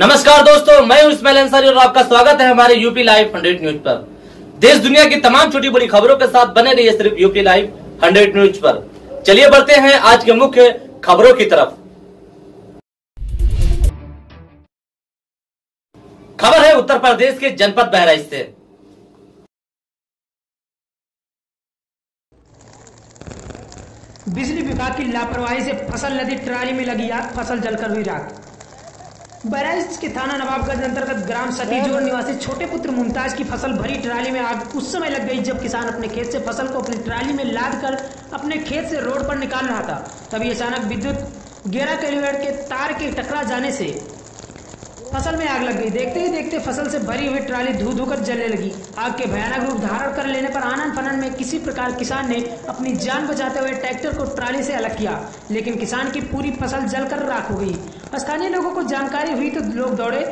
नमस्कार दोस्तों, मैं उस्मान अंसारी और आपका स्वागत है हमारे यूपी लाइव 100 न्यूज पर। देश दुनिया की तमाम छोटी बड़ी खबरों के साथ बने रहिए सिर्फ यूपी लाइव 100 न्यूज पर। चलिए बढ़ते हैं आज के मुख्य खबरों की तरफ। खबर है उत्तर प्रदेश के जनपद बहराइच से। बिजली विभाग की लापरवाही से फसल लदी ट्राली में लगी आग, फसल जलकर हुई राख। बहराइच के थाना नवाबगंज अंतर्गत ग्राम सतीजूर निवासी छोटे पुत्र मुमताज की फसल भरी ट्राली में आग उस समय लग गई जब किसान अपने खेत से फसल को अपनी ट्राली में लाद कर अपने खेत से रोड पर निकाल रहा था। तभी अचानक विद्युत 11 kW के तार के टकरा जाने से फसल में आग लग गई। देखते ही देखते फसल से भरी हुई ट्राली धू धू कर जलने लगी। आग के भयानक रूप धारण कर लेने पर आनन फनन में किसी प्रकार किसान ने अपनी जान बचाते हुए ट्रैक्टर को ट्राली से अलग किया, लेकिन किसान की पूरी फसल जलकर राख हो गई। स्थानीय लोगों को जानकारी हुई तो लोग दौड़े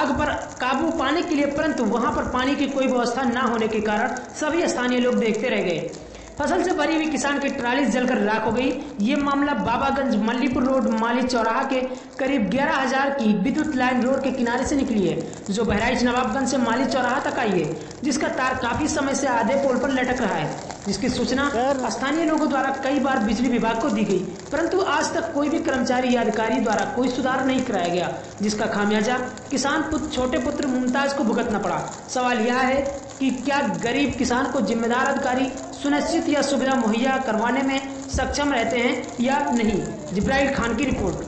आग पर काबू पाने के लिए, परंतु वहां पर पानी की कोई व्यवस्था न होने के कारण सभी स्थानीय लोग देखते रह गए। फसल से भरी हुई किसान की ट्राली जलकर राख हो गई। ये मामला बाबागंज मल्लीपुर रोड माली चौराहा के करीब 11,000 की विद्युत लाइन रोड के किनारे से निकली है, जो बहराइच नवाबगंज से माली चौराहा तक आई है, जिसका तार काफी समय से आधे पोल पर लटक रहा है, जिसकी सूचना स्थानीय लोगों द्वारा कई बार बिजली विभाग को दी गई, परंतु आज तक कोई भी कर्मचारी या अधिकारी द्वारा कोई सुधार नहीं कराया गया, जिसका खामियाजा किसान छोटे पुत्र मुमताज को भुगतना पड़ा। सवाल यह है कि क्या गरीब किसान को जिम्मेदार अधिकारी सुनिश्चित या सुविधा मुहैया करवाने में सक्षम रहते हैं या नहीं। जिब्राइल खान की रिपोर्ट।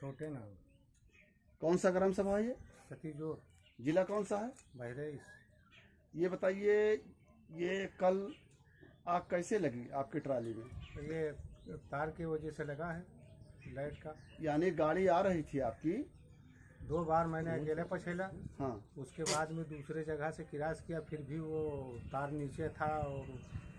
छोटे नाम कौन सा ग्राम सभा है? सतीजोर। जिला कौन सा है? बहराइच। ये बताइए, ये कल आग कैसे लगी आपकी ट्राली में? ये तार की वजह से लगा है, लाइट का। यानी गाड़ी आ रही थी आपकी? 2 बार मैंने अकेले पछेला। हाँ। उसके बाद में दूसरे जगह से किरास किया, फिर भी वो तार नीचे था और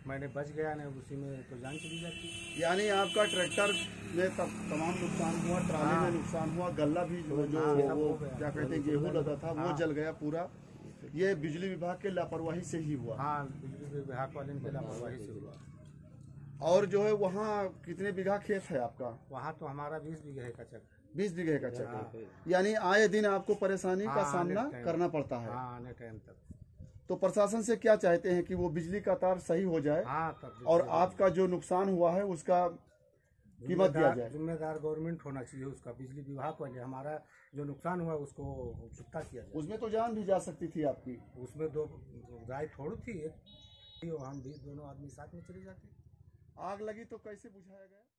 मैंने बच गया, नहीं उसी में तो जान चली जाती। यानी आपका ट्रैक्टर में तमाम नुकसान हुआ, ट्राली में नुकसान हुआ, गल्ला भी जो क्या कहते हैं गेहूँ लगा था वो जल गया पूरा। ये बिजली विभाग के लापरवाही से ही हुआ। हाँ, बिजली विभाग वाले की लापरवाही से हुआ। और जो है वहाँ कितने बीघा खेत है आपका? वहाँ तो हमारा 20 बीघे का चक्कर। 20 बीघे का चक्कर। यानी आए दिन आपको परेशानी का सामना करना पड़ता है। आने टाइम तक तो प्रशासन से क्या चाहते हैं कि वो बिजली का तार सही हो जाए और आपका जो नुकसान हुआ है उसका कीमत दिया जाए। जिम्मेदार गवर्नमेंट होना चाहिए उसका, बिजली विभाग वाले। हमारा जो नुकसान हुआ उसको चुकता किया। उसमें तो जान भी जा सकती थी आपकी। उसमें 2 गाय थोड़ी थी, हम भी दोनों आदमी साथ में चले जाते। आग लगी तो कैसे बुझाया गया?